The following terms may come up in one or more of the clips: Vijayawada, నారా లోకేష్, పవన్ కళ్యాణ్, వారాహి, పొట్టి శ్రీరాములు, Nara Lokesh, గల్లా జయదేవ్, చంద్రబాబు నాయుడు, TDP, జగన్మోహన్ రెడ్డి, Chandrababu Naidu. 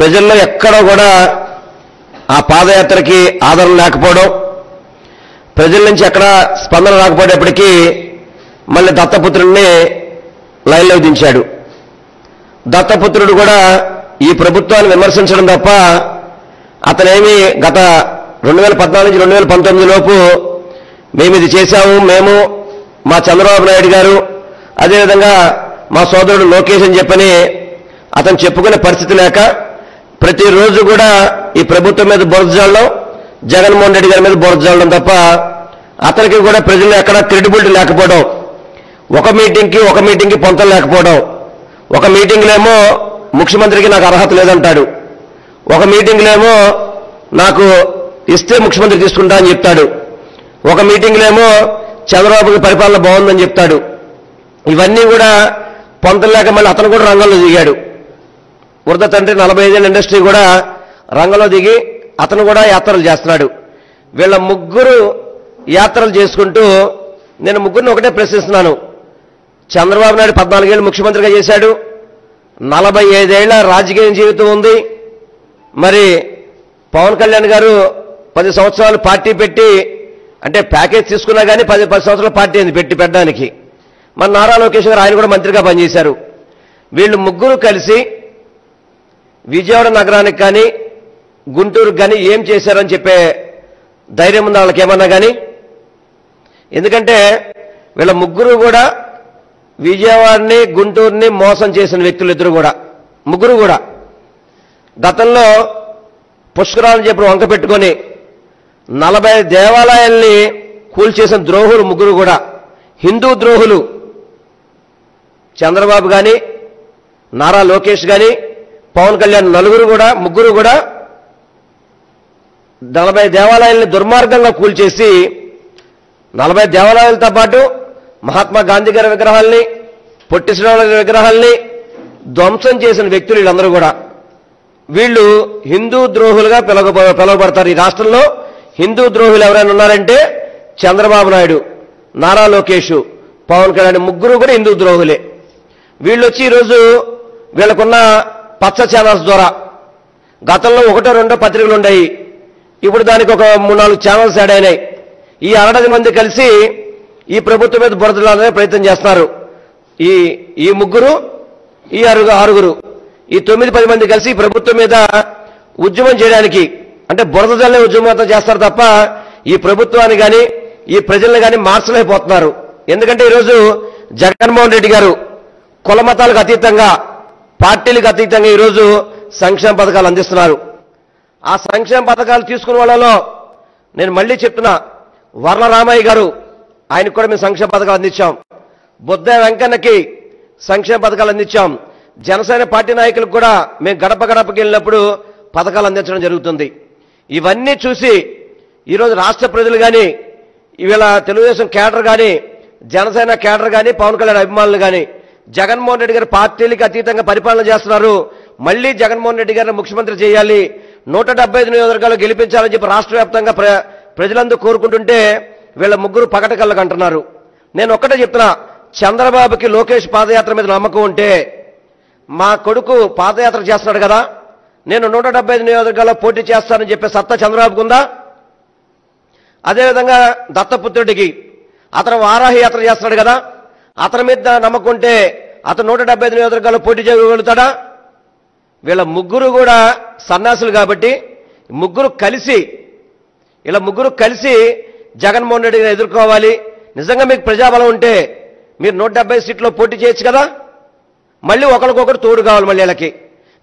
ప్రజల్లో ఎక్కడ కూడా ఆ పాదయాత్రకి ఆదరణ లేకపోవడం, ప్రజల నుంచి ఎక్కడ స్పందన రాకపోయేటప్పటికీ మళ్ళీ దత్తపుత్రుడిని లైన్లో దించాడు. దత్తపుత్రుడు కూడా ఈ ప్రభుత్వాన్ని విమర్శించడం తప్ప అతనేమి గత 2014 నుంచి 2019 లోపు మేము ఇది చేశాము, మేము మా చంద్రబాబు నాయుడు గారు అదేవిధంగా మా సోదరుడు లోకేష్ అని చెప్పని అతను చెప్పుకునే పరిస్థితి లేక ప్రతిరోజు కూడా ఈ ప్రభుత్వం మీద బొరజాలడం, జగన్మోహన్ రెడ్డి గారి మీద బొరజాలడం తప్ప అతనికి కూడా ప్రజలు ఎక్కడ క్రెడిబిలిటీ లేకపోవడం, ఒక మీటింగ్కి పొంతం లేకపోవడం, ఒక మీటింగ్లేమో ముఖ్యమంత్రికి నాకు అర్హత లేదంటాడు, ఒక మీటింగ్లేమో నాకు ఇస్తే ముఖ్యమంత్రి తీసుకుంటా అని చెప్తాడు, ఒక మీటింగ్లేమో చంద్రబాబుకి పరిపాలన బాగుందని చెప్తాడు. ఇవన్నీ కూడా పొంతం లేక మళ్ళీ అతను కూడా రంగంలో దిగాడు. వృద్ధ తండ్రి 45 ఏళ్ళ ఇండస్ట్రీ కూడా రంగంలో దిగి అతను కూడా యాత్రలు చేస్తున్నాడు. వీళ్ళ ముగ్గురు యాత్రలు చేసుకుంటూ నేను ముగ్గురిని ఒకటే ప్రశ్నిస్తున్నాను. చంద్రబాబు నాయుడు 14 ఏళ్ళు ముఖ్యమంత్రిగా చేశాడు, 45 ఏళ్ల రాజకీయ జీవితం ఉంది. మరి పవన్ కళ్యాణ్ గారు 10 సంవత్సరాలు పార్టీ పెట్టి, అంటే ప్యాకేజ్ తీసుకున్నా కానీ 10 సంవత్సరాల పార్టీ అయింది పెట్టడానికి. మరి నారా లోకేష్ గారు ఆయన కూడా మంత్రిగా పనిచేశారు. వీళ్ళు ముగ్గురు కలిసి విజయవాడ నగరానికి కానీ గుంటూరుకు కానీ ఏం చేశారని చెప్పే ధైర్యం ఉంది వాళ్ళకి ఏమన్నా కానీ? ఎందుకంటే వీళ్ళ ముగ్గురు కూడా విజయవాడని గుంటూరుని మోసం చేసిన వ్యక్తులు, ఇద్దరు కూడా ముగ్గురు కూడా గతంలో పుష్కరాలను చెప్పి వంక పెట్టుకొని 40 దేవాలయాల్ని కూల్చేసిన ద్రోహులు ముగ్గురు కూడా, హిందూ ద్రోహులు. చంద్రబాబు కానీ నారా లోకేష్ కానీ పవన్ కళ్యాణ్ ముగ్గురు కూడా 40 దేవాలయాల్ని దుర్మార్గంగా కూల్చేసి, 40 దేవాలయాలతో పాటు మహాత్మా గాంధీ గారి విగ్రహాల్ని, పొట్టి శ్రీరాముల విగ్రహాల్ని ధ్వంసం చేసిన వ్యక్తులు వీళ్ళందరూ కూడా. వీళ్ళు హిందూ ద్రోహులుగా పిలవబడతారు. ఈ రాష్ట్రంలో హిందూ ద్రోహులు ఎవరైనా ఉన్నారంటే చంద్రబాబు నాయుడు, నారా లోకేష్, పవన్ కళ్యాణ్ ముగ్గురు కూడా హిందూ ద్రోహులే. వీళ్ళు వచ్చి ఈరోజు వీళ్ళకున్న పచ్చ ఛానల్స్ ద్వారా, గతంలో 1-2 పత్రికలు ఉన్నాయి, ఇప్పుడు దానికి ఒక 3-4 ఛానల్స్ యాడ్ అయినాయి. ఈ 100 మంది కలిసి ఈ ప్రభుత్వం మీద బురదలాలనే ప్రయత్నం చేస్తున్నారు. ఈ ముగ్గురు, ఈ ఆరుగురు, ఈ 9-10 మంది కలిసి ప్రభుత్వం మీద ఉద్యమం చేయడానికి, అంటే బురద జల్లే ఉద్యమం చేస్తారు తప్ప ఈ ప్రభుత్వాన్ని కానీ ఈ ప్రజలను కానీ మార్చలేకపోతున్నారు. ఎందుకంటే ఈరోజు జగన్మోహన్ రెడ్డి గారు కులమతాలకు అతీతంగా, పార్టీలకు అతీతంగా ఈరోజు సంక్షేమ పథకాలు అందిస్తున్నారు. ఆ సంక్షేమ పథకాలు తీసుకున్న వాళ్ళలో నేను మళ్ళీ చెప్తున్నా, వర్ణరామయ్య గారు, ఆయనకు కూడా మేము సంక్షేమ పథకాలు అందించాం. బొద్ద వెంకన్నకి సంక్షేమ పథకాలు అందించాం. జనసేన పార్టీ నాయకులకు కూడా మేము గడప గడపకి వెళ్ళినప్పుడు పథకాలు అందించడం జరుగుతుంది. ఇవన్నీ చూసి ఈరోజు రాష్ట్ర ప్రజలు కానీ, ఇవాళ తెలుగుదేశం కేడర్ కానీ, జనసేన కేడర్ కానీ, పవన్ కళ్యాణ్ అభిమానులు కానీ జగన్మోహన్ రెడ్డి గారు పార్టీలకు అతీతంగా పరిపాలన చేస్తున్నారు, మళ్లీ జగన్మోహన్ రెడ్డి గారిని ముఖ్యమంత్రి చేయాలి, 175 నియోజకవర్గాలు గెలిపించాలని చెప్పి రాష్ట్ర వ్యాప్తంగా ప్రజలందరూ కోరుకుంటుంటే వీళ్ళ ముగ్గురు పగటకళ్ళకు అంటున్నారు. నేను ఒక్కటే చెప్తున్నా, చంద్రబాబుకి లోకేష్ పాదయాత్ర మీద నమ్మకం ఉంటే, మా కొడుకు పాదయాత్ర చేస్తున్నాడు కదా, నేను 175 నియోజకవర్గాల్లో పోటీ చేస్తానని చెప్పే సత్తా చంద్రబాబుకు ఉందా? అదేవిధంగా దత్తపుత్రుడికి అతను వారాహి యాత్ర చేస్తున్నాడు కదా, అతని మీద నమ్మకం ఉంటే అతను 175 నియోజకవర్గాల్లో పోటీ చేయగలుగుతాడా? వీళ్ళ ముగ్గురు కూడా సన్నాసులు కాబట్టి ఇలా ముగ్గురు కలిసి జగన్మోహన్ రెడ్డి గారిని ఎదుర్కోవాలి. నిజంగా మీకు ప్రజాబలం ఉంటే మీరు 170 సీట్లో పోటీ చేయొచ్చు కదా. మళ్ళీ ఒకరికొకరు తోడు కావాలి. మళ్ళీ వీళ్ళకి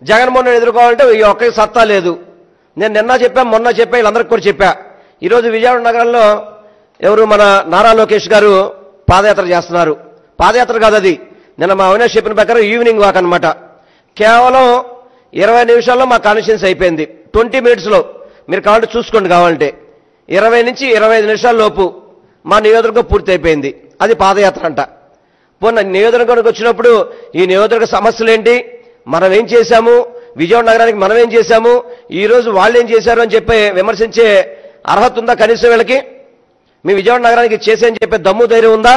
జగన్మోహన్ రెడ్డి ఎదుర్కోవాలంటే ఈ ఒక్కరికి సత్తా లేదు. నేను నిన్న చెప్పా, మొన్న చెప్పా, వీళ్ళందరికీ కూడా చెప్పా. ఈరోజు విజయవాడ నగరంలో ఎవరు మన నారా లోకేష్ గారు పాదయాత్ర చేస్తున్నారు. పాదయాత్ర కాదు అది, నిన్న మా అవినాష్ చెప్పిన ప్రకారం ఈవినింగ్ వాక్ అనమాట. కేవలం 20 నిమిషాల్లో మా కాన్ఫరెన్స్ అయిపోయింది. 20 మినిట్స్లో మీరు కావాలంటే చూసుకోండి, కావాలంటే 20 నుంచి 25 నిమిషాల లోపు మా నియోజకవర్గం పూర్తి అయిపోయింది. అది పాదయాత్ర అంట. పోన్న నియోజకవర్గానికి వచ్చినప్పుడు ఈ నియోజకవర్గ సమస్యలేంటి, మనం ఏం చేశాము, విజయవాడ నగరానికి మనం ఏం చేశాము, ఈరోజు వాళ్ళు ఏం చేశారు అని చెప్పి విమర్శించే అర్హత ఉందా కనీసం వీళ్ళకి? మీ విజయవాడ నగరానికి చేసేయని చెప్పే దమ్ము ధైర్యం ఉందా?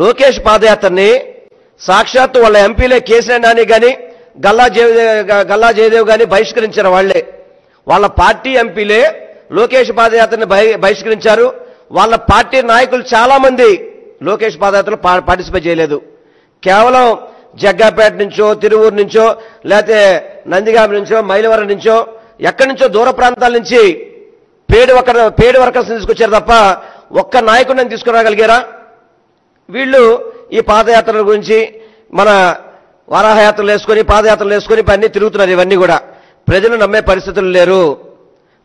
లోకేష్ పాదయాత్రని సాక్షాత్తు వాళ్ళ ఎంపీలే కేసీఆర్ నాని కానీ, గల్లా జయదేవ్ గాని బహిష్కరించిన వాళ్ళే, వాళ్ళ పార్టీ ఎంపీలే లోకేష్ పాదయాత్రని బహిష్కరించారు. వాళ్ళ పార్టీ నాయకులు చాలా మంది లోకేష్ పాదయాత్రలో పార్టిసిపేట్ చేయలేదు. కేవలం జగ్గాపేట నుంచో తిరువూరు నుంచో లేకపోతే నందిగామ నుంచో మైలవరం నుంచో ఎక్కడి నుంచో దూర ప్రాంతాల నుంచి పేడు వర్కర్స్ తీసుకొచ్చారు తప్ప ఒక్క నాయకుడిని తీసుకురాగలిగారా? వీళ్ళు ఈ పాదయాత్రల గురించి మన వారాహయాత్రలు వేసుకొని పాదయాత్రలు వేసుకొని అన్నీ తిరుగుతున్నారు. ఇవన్నీ కూడా ప్రజలు నమ్మే పరిస్థితులు లేరు.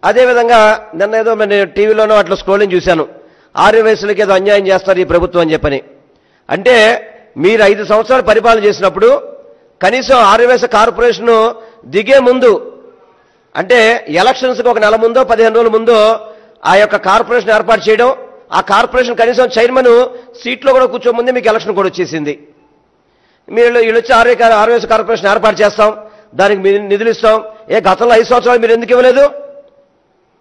అదేవిధంగా నిన్న ఏదో నేను టీవీలోనో అట్లా స్క్రోలింగ్ చూశాను, ఆరు వయసులకి ఏదో అన్యాయం చేస్తారు ఈ ప్రభుత్వం అని చెప్పని. అంటే మీరు 5 సంవత్సరాలు పరిపాలన చేసినప్పుడు కనీసం 6 వయసు కార్పొరేషన్ దిగే ముందు, అంటే ఎలక్షన్స్కి 1 నెల ముందో 15 రోజుల ముందో ఆ యొక్క కార్పొరేషన్ ఏర్పాటు చేయడం, ఆ కార్పొరేషన్ కనీసం చైర్మన్ సీట్లో కూడా కూర్చోముందే మీకు ఎలక్షన్ కూడా వచ్చేసింది. మీరు వీళ్ళు వచ్చి 6 వయసు కార్పొరేషన్ ఏర్పాటు చేస్తాం, దానికి మీరు నిధులు ఇస్తాం. ఏ గతంలో 5 సంవత్సరాలు మీరు ఎందుకు ఇవ్వలేదు?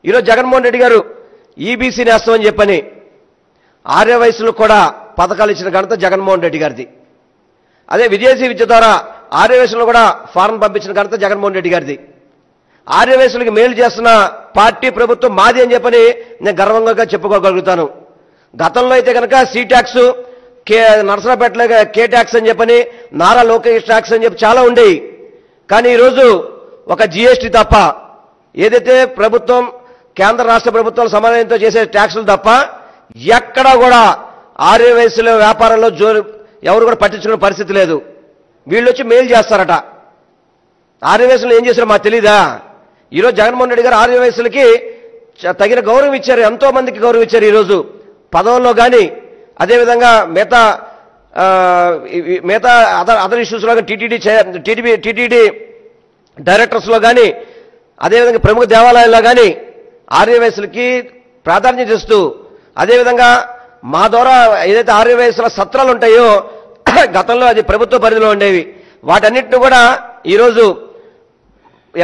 ఈరోజు జగన్మోహన్ రెడ్డి గారు ఈబీసీ నేస్తాం అని చెప్పని 6 వయసులో కూడా పథకాలు ఇచ్చిన ఘనత జగన్మోహన్ రెడ్డి గారిది. అదే విదేశీ విద్య ద్వారా 6 వయసులో కూడా ఫారం పంపించిన ఘనత జగన్మోహన్ రెడ్డి గారిది. 6 వయసులకి మేలు చేస్తున్న పార్టీ ప్రభుత్వం మాది అని చెప్పని నేను గర్వంగా చెప్పుకోగలుగుతాను. గతంలో అయితే కనుక సీ ట్యాక్స్, నర్సరాపేటలో కే ట్యాక్స్ అని చెప్పని, నారా లోకేష్ ట్యాక్స్ అని చెప్పి చాలా ఉండేవి. కానీ ఈరోజు ఒక జిఎస్టీ తప్ప, ఏదైతే ప్రభుత్వం కేంద్ర రాష్ట్ర ప్రభుత్వాల సమన్వయంతో చేసే ట్యాక్సులు తప్ప ఎక్కడా కూడా 6 వయసులో వ్యాపారంలో ఎవరు కూడా పట్టించుకునే పరిస్థితి లేదు. వీళ్ళు వచ్చి మేలు చేస్తారట. 6 వయసులో ఏం చేశారో మాకు తెలీదా? ఈరోజు జగన్మోహన్ రెడ్డి గారు 6 వయసులకి తగిన గౌరవం ఇచ్చారు, ఎంతో మందికి గౌరవం ఇచ్చారు. ఈరోజు పదవుల్లో కానీ అదేవిధంగా మిగతా అదర్ ఇష్యూస్లో కానీ టీటీడీ డైరెక్టర్స్లో కానీ అదేవిధంగా ప్రముఖ దేవాలయాల్లో కానీ 6 వయసులకి ప్రాధాన్యత ఇస్తూ, అదేవిధంగా మా ద్వారా ఏదైతే 6 వయసుల సత్రాలు ఉంటాయో గతంలో అది ప్రభుత్వ పరిధిలో ఉండేవి, వాటన్నిటిని కూడా ఈరోజు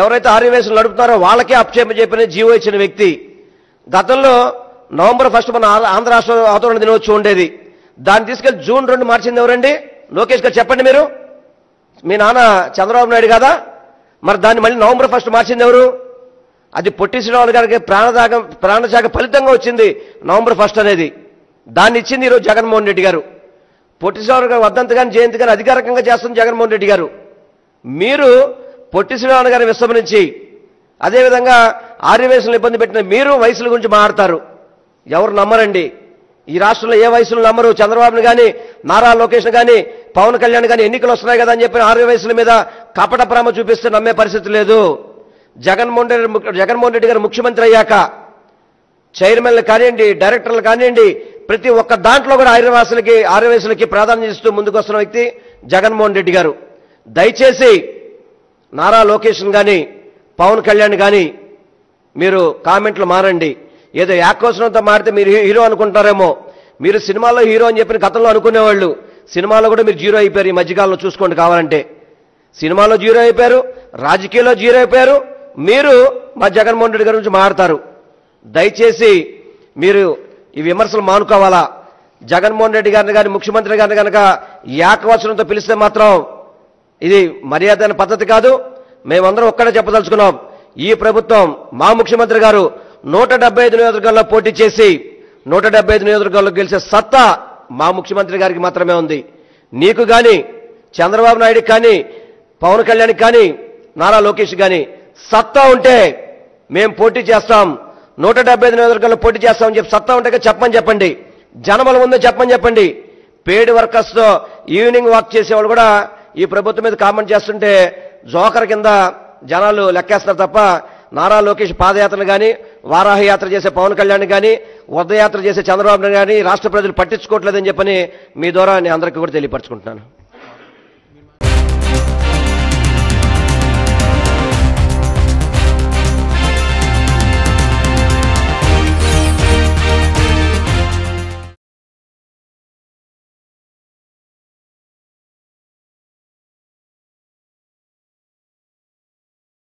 ఎవరైతే 6 వయసులు నడుపుతున్నారో వాళ్ళకే అప్పచెప్పని జీవో ఇచ్చిన వ్యక్తి. గతంలో నవంబర్ 1 మన ఆంధ్ర రాష్ట్ర ఆందోళన దినోత్సవం ఉండేది, దాన్ని తీసుకెళ్లి జూన్ 2 మార్చింది ఎవరండి? లోకేష్ గారు చెప్పండి. మీరు మీ నాన్న చంద్రబాబు నాయుడు కదా, మరి దాన్ని మళ్ళీ నవంబర్ 1 మార్చింది ఎవరు? అది పొట్టి శ్రీరాములు గారికి ప్రాణత్యాగ ఫలితంగా వచ్చింది నవంబర్ 1 అనేది. దాన్ని ఇచ్చింది ఈరోజు జగన్మోహన్ రెడ్డి గారు. పొట్టి శ్రీరాములు గారు వర్ధంతి కానీ జయంతి కానీ అధికారికంగా చేస్తుంది జగన్మోహన్ రెడ్డి గారు. మీరు పొట్టి శ్రీరాములు గారిని విస్మరించి అదేవిధంగా 6 వయసులు ఇబ్బంది పెట్టిన మీరు వయసుల గురించి మాట్లాడతారు. ఎవరు నమ్మరండి ఈ రాష్ట్రంలో, ఏ వయసులు నమ్మరు. చంద్రబాబుని కానీ నారా లోకేష్ని కానీ పవన్ కళ్యాణ్ కానీ ఎన్నికలు వస్తున్నాయి కదా అని చెప్పి 6 వయసుల మీద కపట ప్రేమ చూపిస్తే నమ్మే పరిస్థితి లేదు. జగన్మోహన్ రెడ్డి గారు ముఖ్యమంత్రి అయ్యాక చైర్మన్లు కానివ్వండి, డైరెక్టర్లు కానివ్వండి, ప్రతి ఒక్క దాంట్లో కూడా 6 వయసులకి ప్రాధాన్యత ఇస్తూ ముందుకు వస్తున్న వ్యక్తి జగన్మోహన్ రెడ్డి గారు. దయచేసి నారా లోకేష్ని కానీ పవన్ కళ్యాణ్ కానీ మీరు కామెంట్లు మారండి. ఏదో యాకోసనంతో మారితే మీరు హీరో అనుకుంటారేమో. మీరు సినిమాలో హీరో అని చెప్పిన గతంలో అనుకునేవాళ్ళు, సినిమాలో కూడా మీరు జీరో అయిపోయారు. ఈ మధ్యకాలంలో చూసుకోండి కావాలంటే, సినిమాలో జీరో అయిపోయారు, రాజకీయాల్లో జీరో అయిపోయారు. మీరు మా జగన్మోహన్ రెడ్డి గారి గురించి మాట్లాడతారు. దయచేసి మీరు ఈ విమర్శలు మానుకోవాలా. జగన్మోహన్ రెడ్డి గారిని కానీ ముఖ్యమంత్రి గారిని కనుక ఏకవచనంతో పిలిస్తే మాత్రం ఇది మర్యాదైన పద్ధతి కాదు. మేమందరం ఒక్కడే చెప్పదలుచుకున్నాం, ఈ ప్రభుత్వం మా ముఖ్యమంత్రి గారు 175 నియోజకవర్గాల్లో పోటీ చేసి 175 నియోజకవర్గాల్లో గెలిచే సత్తా మా ముఖ్యమంత్రి గారికి మాత్రమే ఉంది. నీకు కానీ, చంద్రబాబు నాయుడుకి కానీ, పవన్ కళ్యాణ్కి కానీ, నారా లోకేష్ కానీ సత్తా ఉంటే మేము పోటీ చేస్తాం, 175 నియోజకవర్గాల్లో పోటీ చేస్తామని చెప్పి సత్తా ఉంటే చెప్పమని చెప్పండి. జనమల ఉందో చెప్పమని చెప్పండి. పేడ్ వర్కర్స్తో ఈవినింగ్ వాక్ చేసేవాళ్ళు కూడా ఈ ప్రభుత్వం మీద కామెంట్ చేస్తుంటే జోకర్ కింద జనాలు లెక్కేస్తారు తప్ప, నారా లోకేష్ పాదయాత్రలు కానీ, వారాహయాత్ర చేసే పవన్ కళ్యాణ్ కానీ, ఉదయాత్ర చేసే చంద్రబాబు నాయుడు కానీ రాష్ట్ర ప్రజలు పట్టించుకోవట్లేదని చెప్పని మీ ద్వారా నేను అందరికీ కూడా తెలియపరచుకుంటున్నాను.